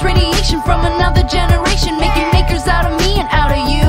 radiation's radiation from another generation, making makers out of me and out of you.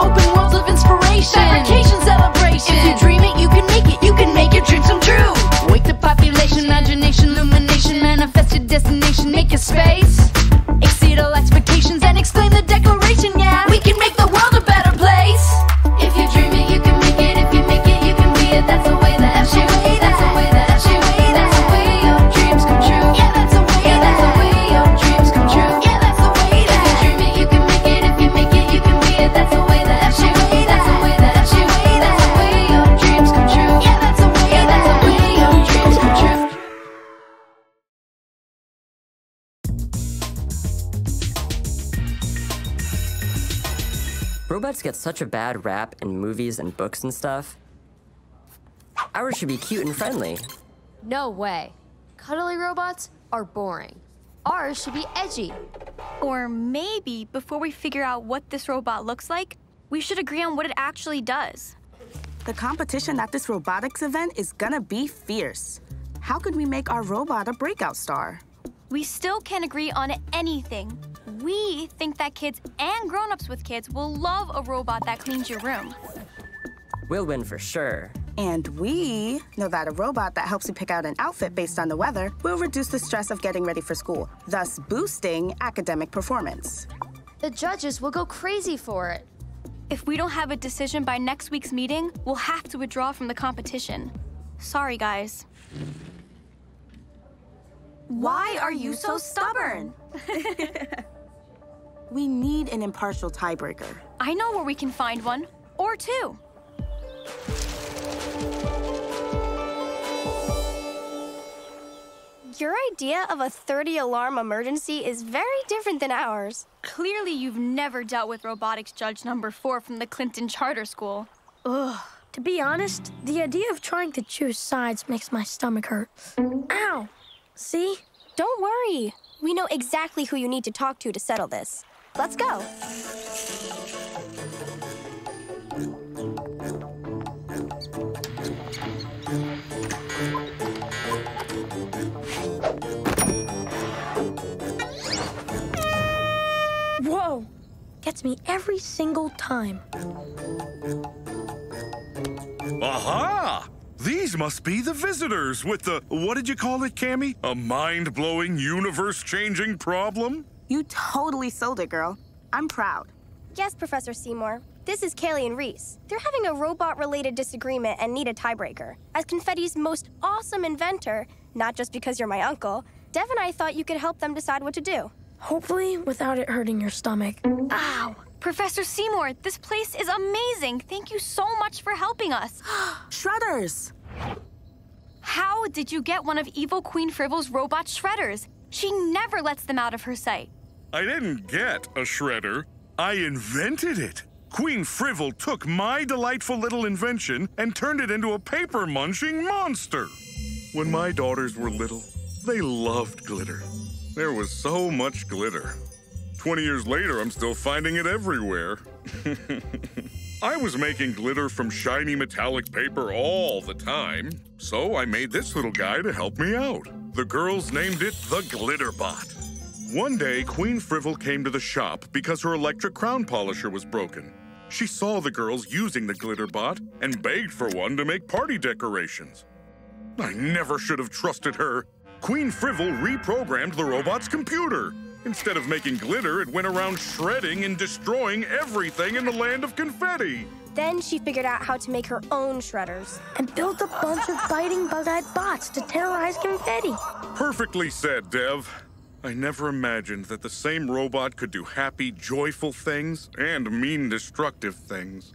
Open worlds of inspiration, fabrication, celebration. If you dream it, you can make it. You can make your dreams come true. Wake the population, imagination, illumination, manifest your destination, make your space. Exceed all expectations and exclaim the declaration. Yeah, we can make the world a better place. If you dream it, you can make it. If you make it, you can be it. That's the way the F-shape. That's the way the F-shape. That's the way your dreams come true. Yeah, that's the way. Yeah, that's the way your dreams come true. Yeah, that's the way. If you dream it, you can make it. If you make it, you can be it. That's the way the F-shape. That's the way the F-shape. That's the way your dreams come true. Yeah, that's the way. Yeah, that's the way your dreams come true. Robots get such a bad rap in movies and books and stuff. Ours should be cute and friendly. No way. Cuddly robots are boring. Ours should be edgy. Or maybe before we figure out what this robot looks like, we should agree on what it actually does. The competition at this robotics event is gonna be fierce. How could we make our robot a breakout star? We still can't agree on anything. We think that kids and grown-ups with kids will love a robot that cleans your room. We'll win for sure. And we know that a robot that helps you pick out an outfit based on the weather will reduce the stress of getting ready for school, thus boosting academic performance. The judges will go crazy for it. If we don't have a decision by next week's meeting, we'll have to withdraw from the competition. Sorry, guys. Why are you so stubborn? We need an impartial tiebreaker. I know where we can find one, or two. Your idea of a 30-alarm emergency is very different than ours. Clearly, you've never dealt with robotics judge number 4 from the Clinton Charter school. Ugh. To be honest, the idea of trying to choose sides makes my stomach hurt. Ow! See? Don't worry. We know exactly who you need to talk to settle this. Let's go. Whoa! Gets me every single time. Aha! These must be the visitors with the, what did you call it, Cammy? A mind-blowing, universe-changing problem? You totally sold it, girl. I'm proud. Yes, Professor Seymour. This is Kaylee and Reese. They're having a robot-related disagreement and need a tiebreaker. As Confetti's most awesome inventor, not just because you're my uncle, Dev and I thought you could help them decide what to do. Hopefully without it hurting your stomach. Ow! Professor Seymour, this place is amazing. Thank you so much for helping us. Shredders! How did you get one of evil Queen Frivol's robot shredders? She never lets them out of her sight. I didn't get a shredder. I invented it. Queen Frivol took my delightful little invention and turned it into a paper-munching monster. When my daughters were little, they loved glitter. There was so much glitter. 20 years later, I'm still finding it everywhere. I was making glitter from shiny metallic paper all the time, so I made this little guy to help me out. The girls named it the Glitterbot. One day, Queen Frivol came to the shop because her electric crown polisher was broken. She saw the girls using the Glitterbot and begged for one to make party decorations. I never should have trusted her. Queen Frivol reprogrammed the robot's computer. Instead of making glitter, it went around shredding and destroying everything in the land of confetti. Then she figured out how to make her own shredders. And built a bunch of biting, bug-eyed bots to terrorize confetti. Perfectly said, Dev. I never imagined that the same robot could do happy, joyful things and mean, destructive things.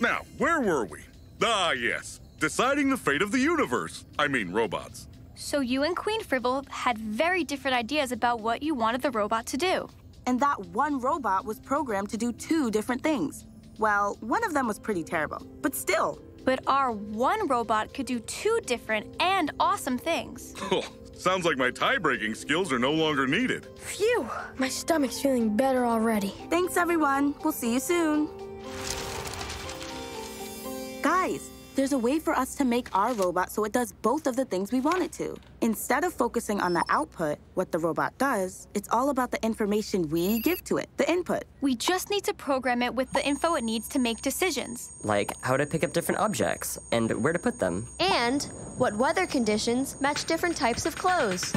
Now, where were we? Ah, yes. Deciding the fate of the universe. I mean, robots. So you and Queen Frivol had very different ideas about what you wanted the robot to do. And that one robot was programmed to do two different things. Well, one of them was pretty terrible, but still. But our one robot could do two different and awesome things. Oh, sounds like my tie-breaking skills are no longer needed. Phew, my stomach's feeling better already. Thanks, everyone. We'll see you soon. Guys, There's a way for us to make our robot so it does both of the things we want it to. Instead of focusing on the output, what the robot does, it's all about the information we give to it, the input. We just need to program it with the info it needs to make decisions. Like how to pick up different objects and where to put them. And what weather conditions match different types of clothes.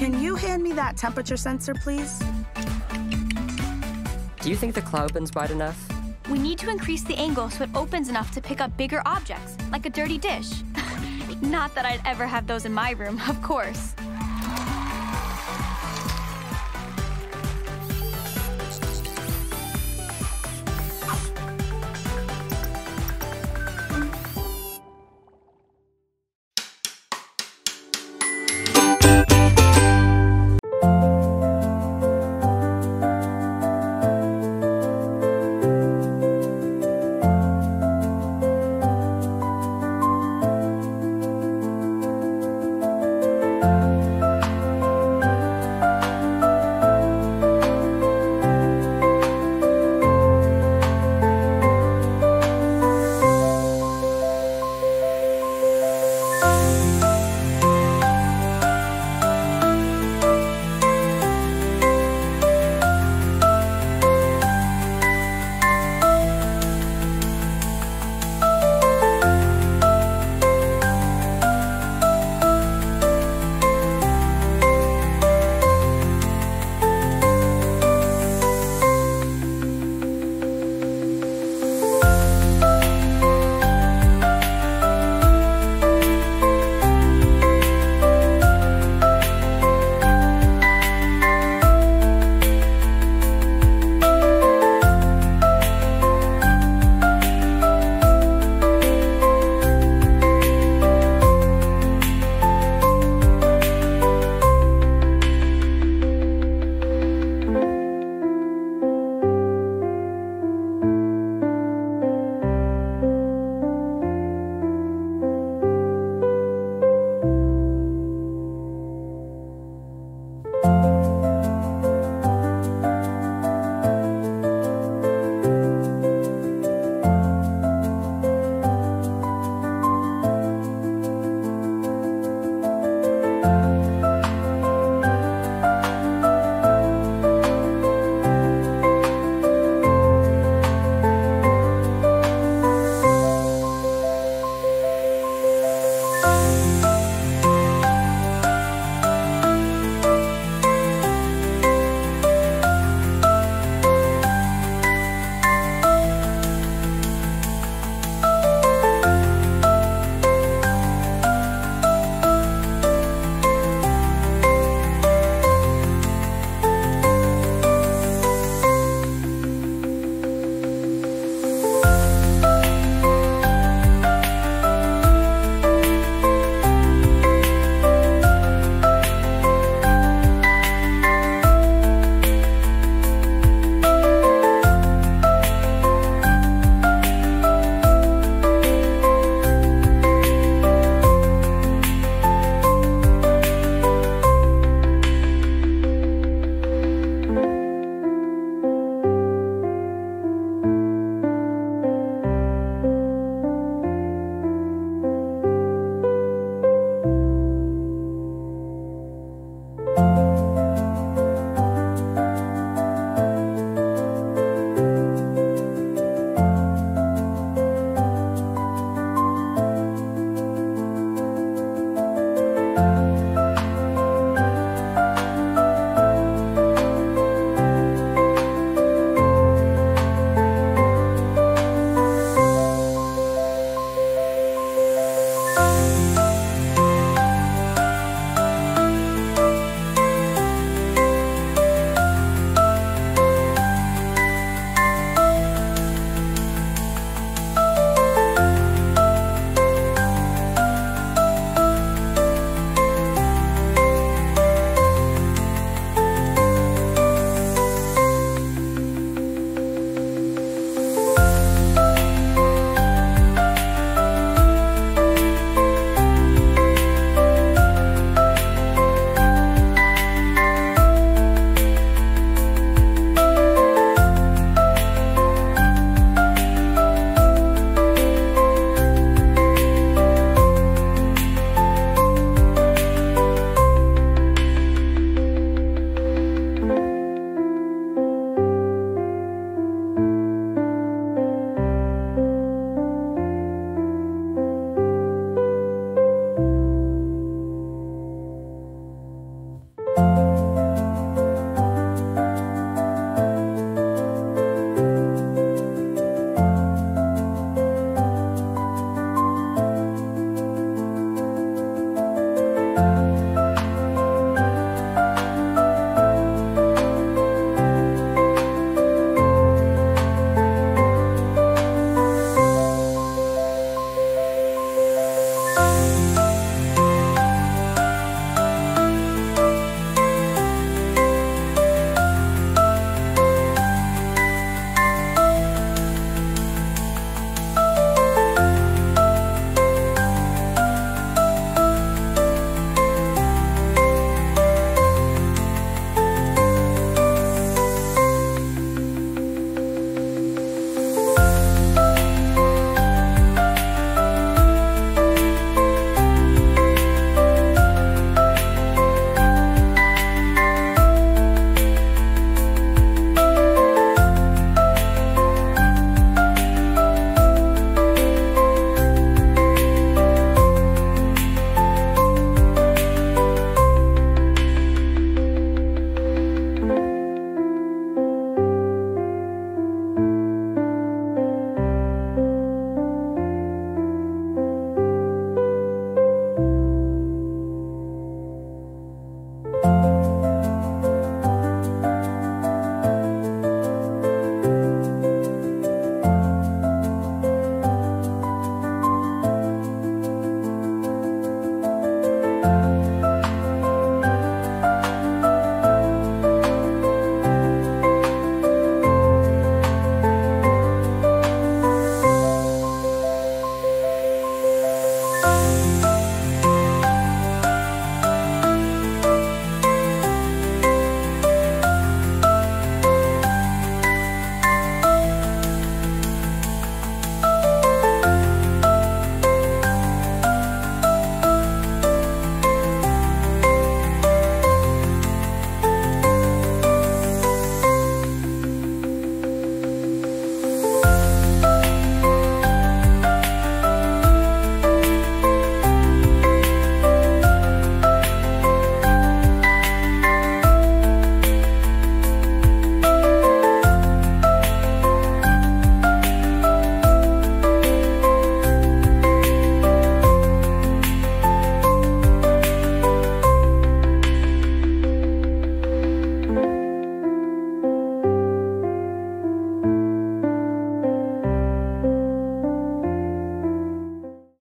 Can you hand me that temperature sensor, please? Do you think the claw opens wide enough? We need to increase the angle so it opens enough to pick up bigger objects, like a dirty dish. Not that I'd ever have those in my room, of course.